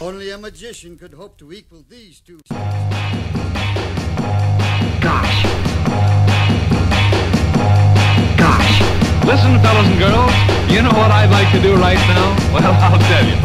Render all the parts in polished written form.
Only a magician could hope to equal these two. Gosh. Listen, fellas and girls, you know what I'd like to do right now? Well, I'll tell you.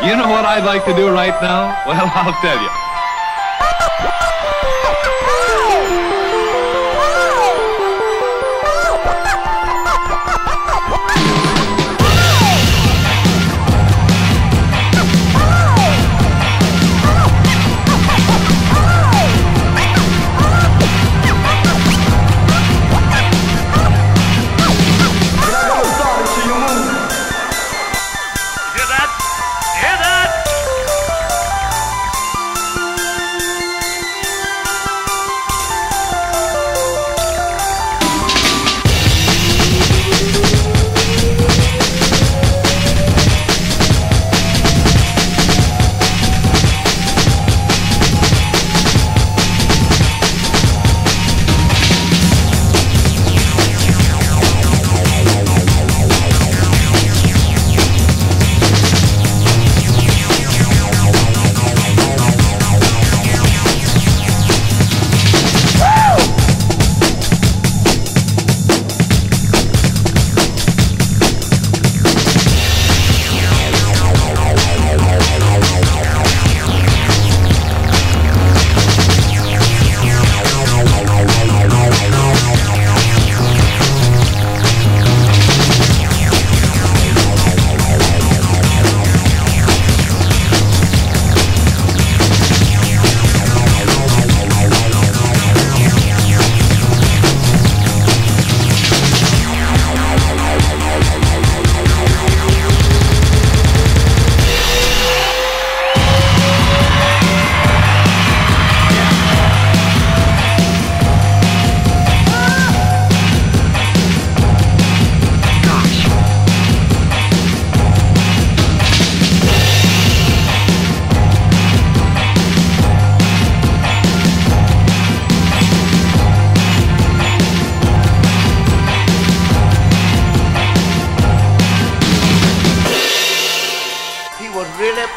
You know what I'd like to do right now? Well, I'll tell you.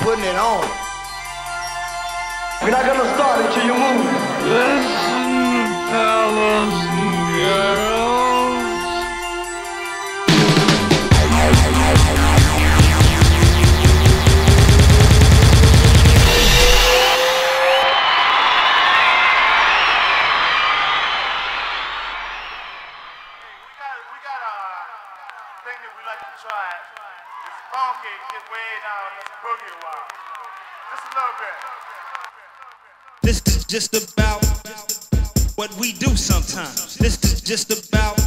Putting it on. We're not gonna start until you move. Listen, fellas and girls. Funky, get way down in the boogie wall. Just a little bit. This is just about what we do sometimes. This is just about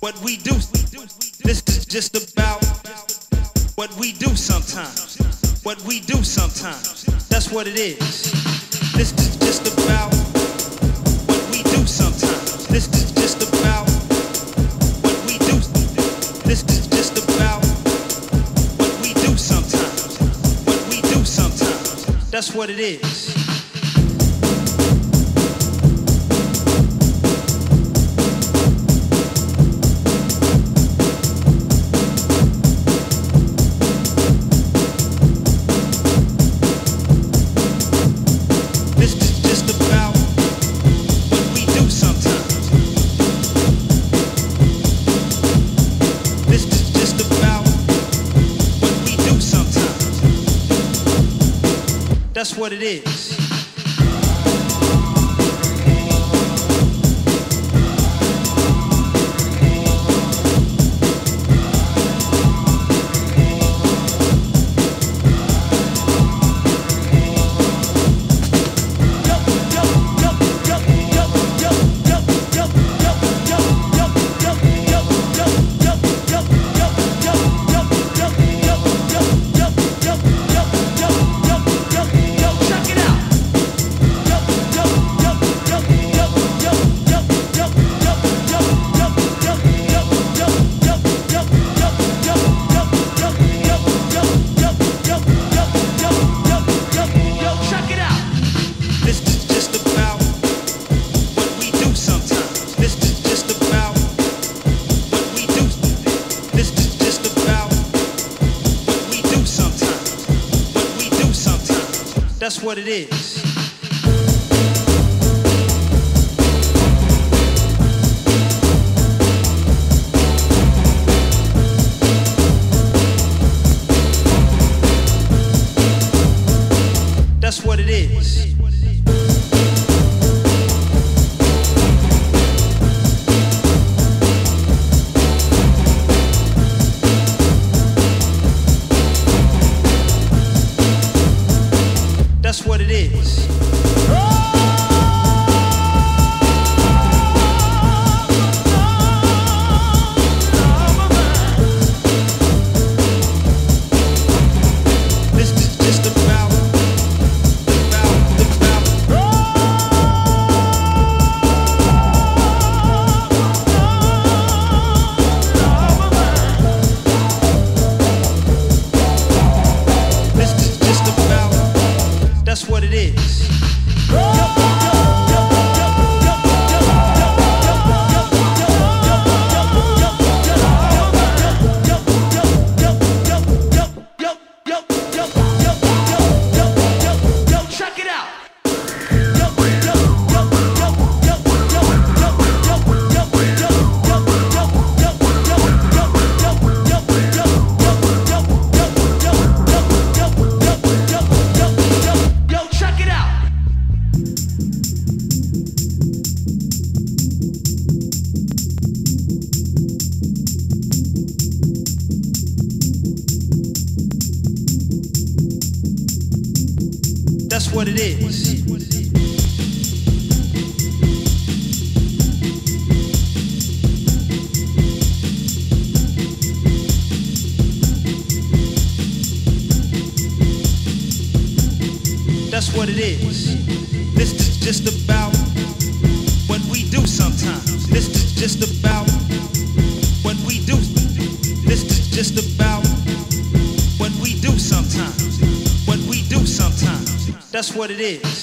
what we do. This is just about what we do sometimes. What we do sometimes. That's what it is. This is just about what we do sometimes. This is just about what we do. This is just about sometimes, what we do sometimes, that's what it is. This is just about what we do sometimes. This is just about sometimes. That's what it is. that's what it is. That's what it is. That's what it is. That's what it is. That's what it is. That's what it is. This is just about what we do sometimes. This is just about what we do. This is just about what we do sometimes. What we do sometimes. That's what it is.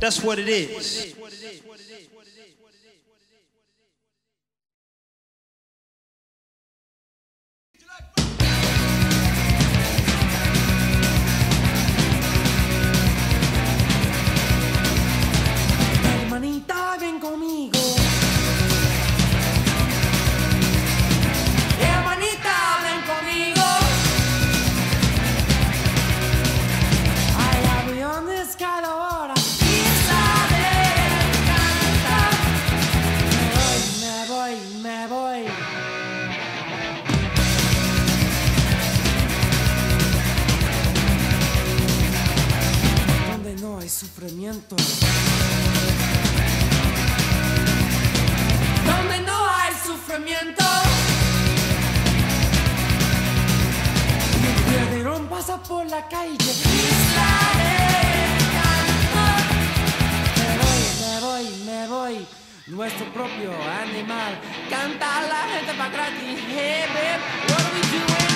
That's what it is. Hermanita, ven conmigo. Hermanita, ven conmigo. I love you on this kind of hora. Sufrimiento. Donde no hay sufrimiento, me perdieron, pasa por la calle. Me voy. Nuestro propio animal. Canta a la gente para gratis. Hey, babe, what are we doing?